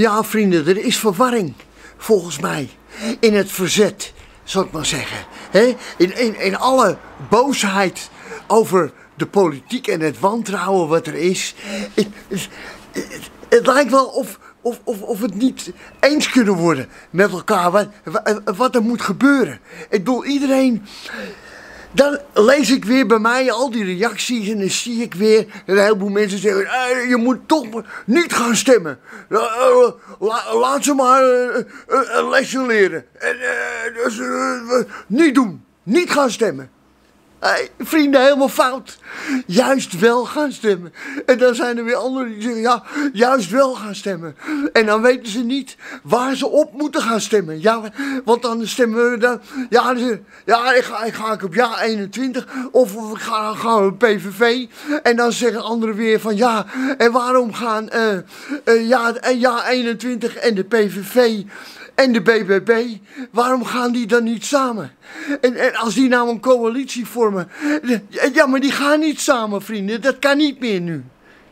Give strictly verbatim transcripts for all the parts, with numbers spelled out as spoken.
Ja, vrienden, er is verwarring, volgens mij, in het verzet, zal ik maar zeggen. He? In, in, in alle boosheid over de politiek en het wantrouwen wat er is. Het, het, het, het lijkt wel of, of, of, of het niet eens kunnen worden met elkaar wat, wat er moet gebeuren. Ik bedoel, iedereen... Dan lees ik weer bij mij al die reacties en dan zie ik weer een heleboel mensen zeggen... Eh, je moet toch niet gaan stemmen. La, la, laat ze maar uh, uh, een lesje leren. En, uh, dus, uh, uh, niet doen. Niet gaan stemmen. Hey, vrienden, helemaal fout. Juist wel gaan stemmen. En dan zijn er weer anderen die zeggen, ja, juist wel gaan stemmen. En dan weten ze niet waar ze op moeten gaan stemmen. Ja, want dan stemmen we dan... Ja, ja ik, ga, ik ga op J A eenentwintig of we gaan, gaan we P V V. En dan zeggen anderen weer van, ja, en waarom gaan uh, uh, ja, J A eenentwintig en de P V V... en de B B B, waarom gaan die dan niet samen? En, en als die nou een coalitie vormen... Ja, maar die gaan niet samen, vrienden. Dat kan niet meer nu.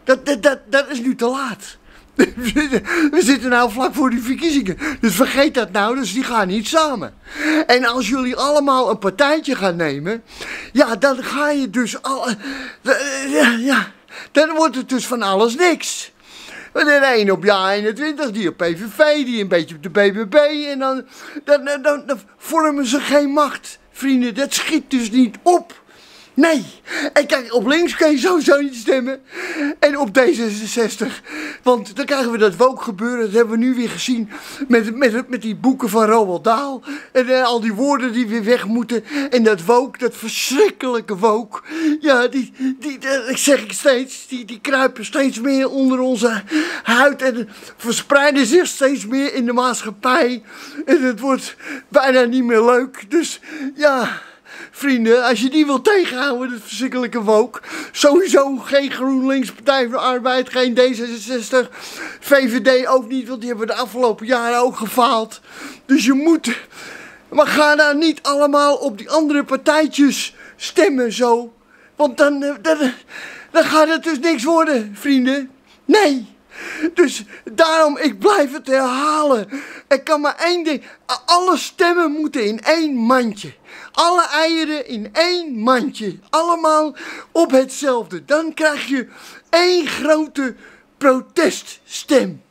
Dat, dat, dat, dat is nu te laat. We zitten nou vlak voor die verkiezingen. Dus vergeet dat nou, dus die gaan niet samen. En als jullie allemaal een partijtje gaan nemen... Ja, dan ga je dus... Al, ja, ja, dan wordt het dus van alles niks. De een op J A eenentwintig, die op P V V, die een beetje op de B B B. En dan, dan, dan, dan, dan vormen ze geen macht. Vrienden, dat schiet dus niet op. Nee. En kijk, op links kun je sowieso niet stemmen. En op D zesenzestig. Want dan krijgen we dat woke gebeuren. Dat hebben we nu weer gezien met, met, met die boeken van Roald Dahl. En uh, al die woorden die weer weg moeten. En dat woke, dat verschrikkelijke woke. Ja, die, die, dat zeg ik steeds. Die, die kruipen steeds meer onder onze huid. En verspreiden zich steeds meer in de maatschappij. En het wordt bijna niet meer leuk. Dus ja... Vrienden, als je die wil tegenhouden, dat verschrikkelijke woke, sowieso geen GroenLinks, Partij van de Arbeid, geen D zesenzestig, V V D ook niet, want die hebben de afgelopen jaren ook gefaald. Dus je moet, maar ga daar niet allemaal op die andere partijtjes stemmen zo, want dan, dan, dan gaat het dus niks worden, vrienden. Nee. Dus daarom, ik blijf het herhalen. Er kan maar één ding. Alle stemmen moeten in één mandje. Alle eieren in één mandje. Allemaal op hetzelfde. Dan krijg je één grote proteststem.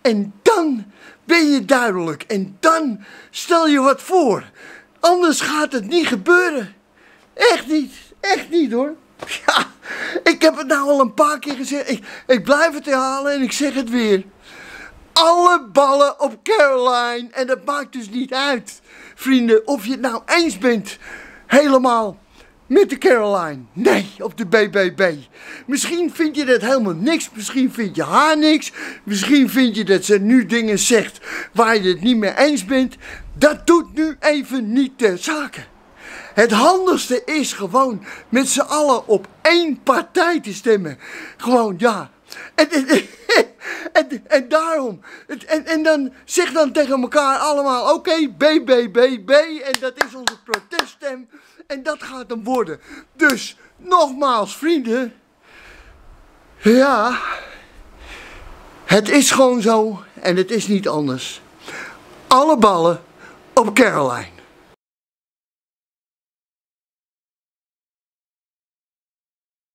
En dan ben je duidelijk. En dan stel je wat voor. Anders gaat het niet gebeuren. Echt niet. Echt niet hoor. Ja, ik heb het nou al een paar keer gezegd. Ik, ik blijf het herhalen en ik zeg het weer. Alle ballen op Caroline. En dat maakt dus niet uit, vrienden, of je het nou eens bent helemaal met de Caroline. Nee, op de B B B. Misschien vind je dat helemaal niks. Misschien vind je haar niks. Misschien vind je dat ze nu dingen zegt waar je het niet mee eens bent. Dat doet nu even niet ter zake. Het handigste is gewoon met z'n allen op één partij te stemmen. Gewoon, ja. En, en, en, en daarom. En, en dan zeg dan tegen elkaar allemaal, oké, okay, B B B B. En dat is onze proteststem. En dat gaat hem worden. Dus, nogmaals, vrienden. Ja. Het is gewoon zo. En het is niet anders. Alle ballen op Caroline.